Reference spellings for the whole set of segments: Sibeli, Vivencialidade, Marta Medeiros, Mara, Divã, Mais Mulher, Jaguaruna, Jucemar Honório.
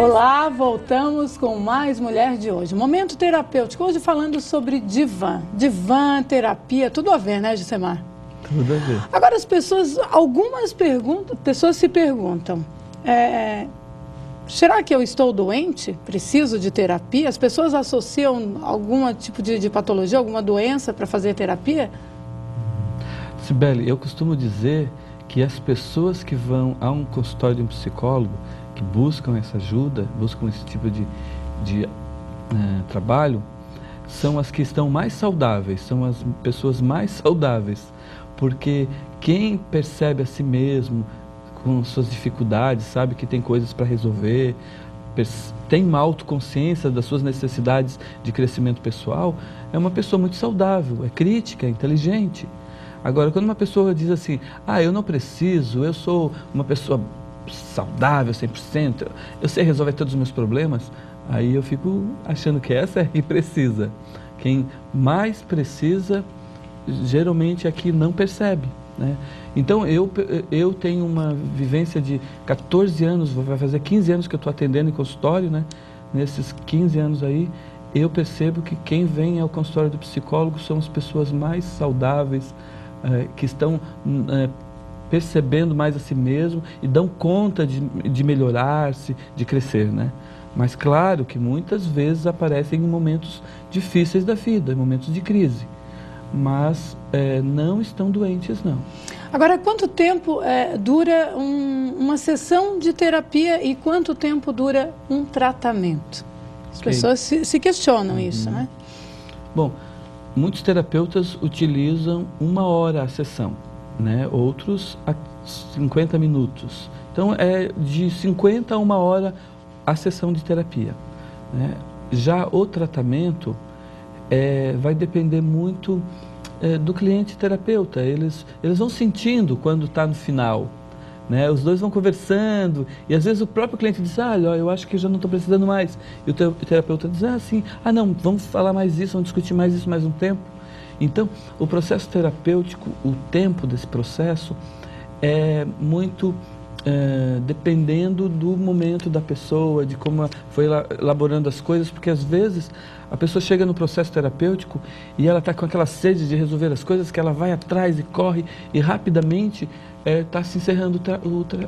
Olá, voltamos com mais Mulher de Hoje. Momento terapêutico, hoje falando sobre divã. Divã, terapia, tudo a ver, né, Jucemar? Tudo a ver. Agora, as pessoas, algumas pessoas se perguntam, será que eu estou doente? Preciso de terapia? As pessoas associam algum tipo de patologia, alguma doença para fazer terapia? Sibeli, eu costumo dizer que as pessoas que vão a um consultório de um psicólogo, que buscam essa ajuda, buscam esse tipo de trabalho, são as que estão mais saudáveis, são as pessoas mais saudáveis, porque quem percebe a si mesmo com suas dificuldades, sabe que tem coisas para resolver, tem uma autoconsciência das suas necessidades de crescimento pessoal, é uma pessoa muito saudável, é crítica, é inteligente. Agora, quando uma pessoa diz assim, ah, eu não preciso, eu sou uma pessoa saudável 100%, eu sei resolver todos os meus problemas, aí eu fico achando que essa é que precisa. Quem mais precisa, geralmente é que não percebe, né? Então, eu tenho uma vivência de 14 anos, vai fazer 15 anos que eu estou atendendo em consultório, né? Nesses 15 anos aí, eu percebo que quem vem ao consultório do psicólogo são as pessoas mais saudáveis, que estão percebendo mais a si mesmo e dão conta de melhorar-se, de crescer, né? Mas claro que muitas vezes aparecem em momentos difíceis da vida, em momentos de crise, mas não estão doentes, não. Agora, quanto tempo dura uma sessão de terapia e quanto tempo dura um tratamento? As pessoas se questionam isso, né? Bom, muitos terapeutas utilizam 1 hora a sessão, né? Outros a 50 minutos. Então, é de 50 a 1 hora a sessão de terapia, né? Já o tratamento vai depender muito do cliente terapeuta. Eles vão sentindo quando está no final, né? Os dois vão conversando e às vezes o próprio cliente diz, ah, eu acho que já não estou precisando mais. E o terapeuta diz, ah, sim, ah, não, vamos falar mais isso, vamos discutir mais isso mais um tempo. Então, o processo terapêutico, o tempo desse processo é muito dependendo do momento da pessoa, de como ela foi elaborando as coisas, porque às vezes a pessoa chega no processo terapêutico e ela está com aquela sede de resolver as coisas, que ela vai atrás e corre e rapidamente está se encerrando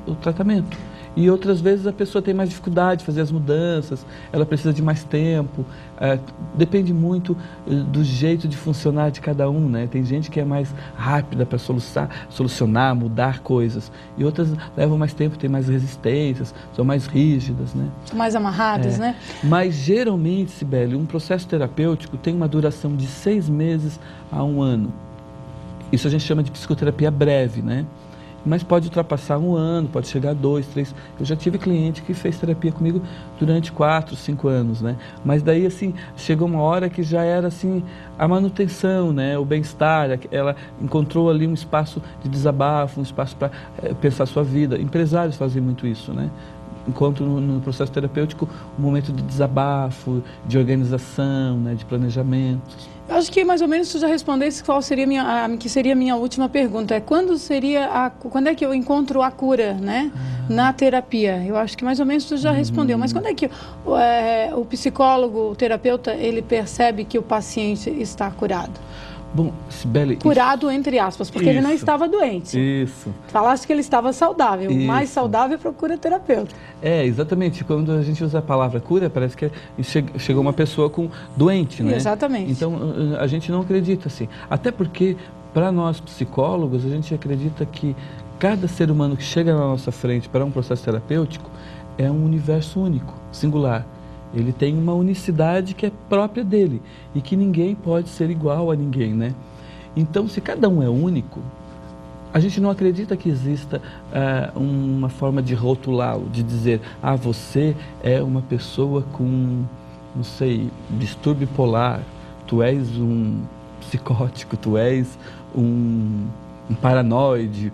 o tratamento. E outras vezes a pessoa tem mais dificuldade de fazer as mudanças, ela precisa de mais tempo, depende muito do jeito de funcionar de cada um, né? Tem gente que é mais rápida para solucionar, mudar coisas, e outras levam mais tempo, tem mais resistências, são mais rígidas, né? São mais amarradas, né? Mas geralmente, Sibeli, um processo terapêutico tem uma duração de 6 meses a 1 ano. Isso a gente chama de psicoterapia breve, né? Mas pode ultrapassar 1 ano, pode chegar a 2, 3... Eu já tive cliente que fez terapia comigo durante 4, 5 anos, né? Mas daí, assim, chegou uma hora que já era, assim, a manutenção, né? O bem-estar, ela encontrou ali um espaço de desabafo, um espaço para pensar sua vida. Empresários fazem muito isso, né? Encontro no processo terapêutico um momento de desabafo, de organização, né, de planejamento. Eu acho que mais ou menos tu já respondesse qual seria a minha última pergunta. Quando é que eu encontro a cura, né, na terapia? Eu acho que mais ou menos tu já respondeu. Mas quando é que o psicólogo, o terapeuta, ele percebe que o paciente está curado? Bom, Sibeli... Curado, isso, entre aspas, porque isso, ele não estava doente. Isso. Falaste que ele estava saudável. Isso. O mais saudável procura terapeuta. É, exatamente. Quando a gente usa a palavra cura, parece que chegou uma pessoa com doente, né? Exatamente. Então, a gente não acredita assim. Até porque, para nós psicólogos, a gente acredita que cada ser humano que chega na nossa frente para um processo terapêutico é um universo único, singular. Ele tem uma unicidade que é própria dele e que ninguém pode ser igual a ninguém, né? Então, se cada um é único, a gente não acredita que exista uma forma de rotulá-lo, de dizer, ah, você é uma pessoa com, não sei, distúrbio bipolar, tu és um psicótico, tu és um paranoide,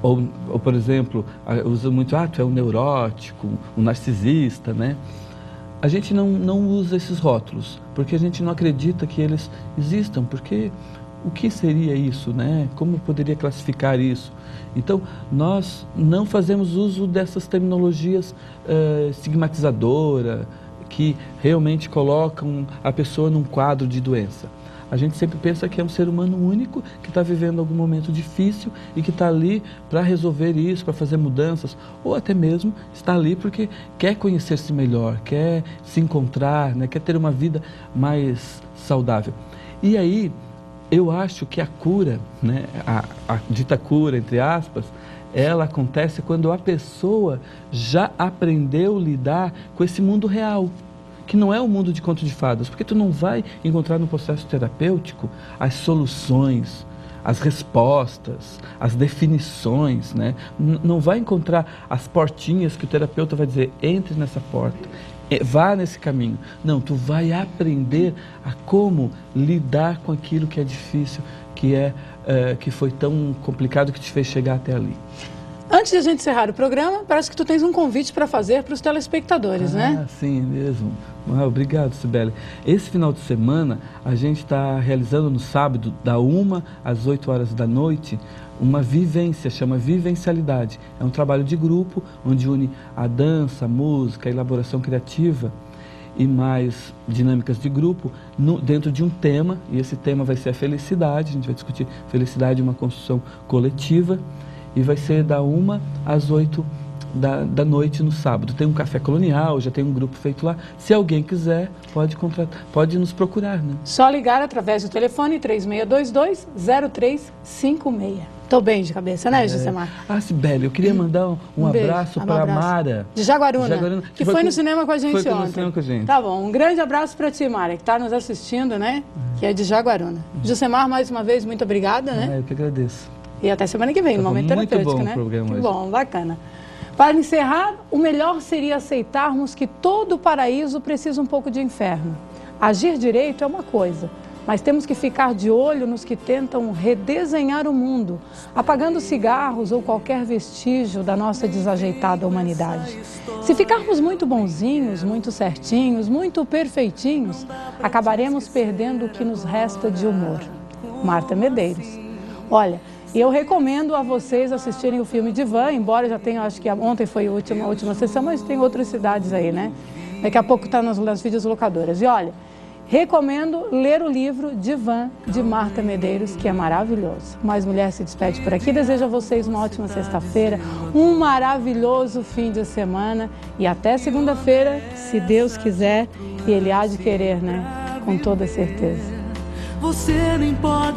ou, por exemplo, usa muito, ah, tu é um neurótico, um narcisista, né? A gente não usa esses rótulos, porque a gente não acredita que eles existam, porque o que seria isso, né? Como poderia classificar isso? Então, nós não fazemos uso dessas terminologias estigmatizadoras, que realmente colocam a pessoa num quadro de doença. A gente sempre pensa que é um ser humano único, que está vivendo algum momento difícil e que está ali para resolver isso, para fazer mudanças, ou até mesmo está ali porque quer conhecer-se melhor, quer se encontrar, né? Quer ter uma vida mais saudável. E aí, eu acho que a cura, né? A dita cura, entre aspas, ela acontece quando a pessoa já aprendeu a lidar com esse mundo real, que não é o mundo de conto de fadas, porque tu não vai encontrar no processo terapêutico as soluções, as respostas, as definições, né? Não vai encontrar as portinhas que o terapeuta vai dizer, entre nessa porta, vá nesse caminho. Não, tu vai aprender a como lidar com aquilo que é difícil, que foi tão complicado que te fez chegar até ali. Antes de a gente encerrar o programa, parece que tu tens um convite para fazer para os telespectadores, né? Sim, mesmo. Obrigado, Sibeli. Esse final de semana, a gente está realizando no sábado, da 1 às 8 horas da noite, uma vivência, chama Vivencialidade. É um trabalho de grupo, onde une a dança, a música, a elaboração criativa e mais dinâmicas de grupo dentro de um tema, e esse tema vai ser a felicidade. A gente vai discutir felicidade, uma construção coletiva, e vai ser da 1 às 8 da noite no sábado. Tem um café colonial, já tem um grupo feito lá. Se alguém quiser, pode nos procurar, né? Só ligar através do telefone 3622-0356. Tô bem de cabeça, né, Jucemar? Ah, Sibeli, eu queria mandar um abraço para a Mara, de Jaguaruna que foi no cinema com a gente ontem. Foi no cinema com a gente. Tá bom, um grande abraço para ti, Mara, que tá nos assistindo, né? Que é de Jaguaruna. Jucemar, mais uma vez, muito obrigada, né? Eu que agradeço. E até semana que vem, no Momento Terapêutico, né? Muito bom o programa hoje. Bom, bacana. Para encerrar, o melhor seria aceitarmos que todo paraíso precisa um pouco de inferno. Agir direito é uma coisa, mas temos que ficar de olho nos que tentam redesenhar o mundo, apagando cigarros ou qualquer vestígio da nossa desajeitada humanidade. Se ficarmos muito bonzinhos, muito certinhos, muito perfeitinhos, acabaremos perdendo o que nos resta de humor. Marta Medeiros. Olha, e eu recomendo a vocês assistirem o filme Divã, embora já tenha, acho que ontem foi a última sessão, mas tem outras cidades aí, né? Daqui a pouco está nas videolocadoras. E olha, recomendo ler o livro Divã, de Marta Medeiros, que é maravilhoso. Mais Mulher se despede por aqui. Desejo a vocês uma ótima sexta-feira, um maravilhoso fim de semana e até segunda-feira, se Deus quiser, e Ele há de querer, né? Com toda certeza. Você nem pode...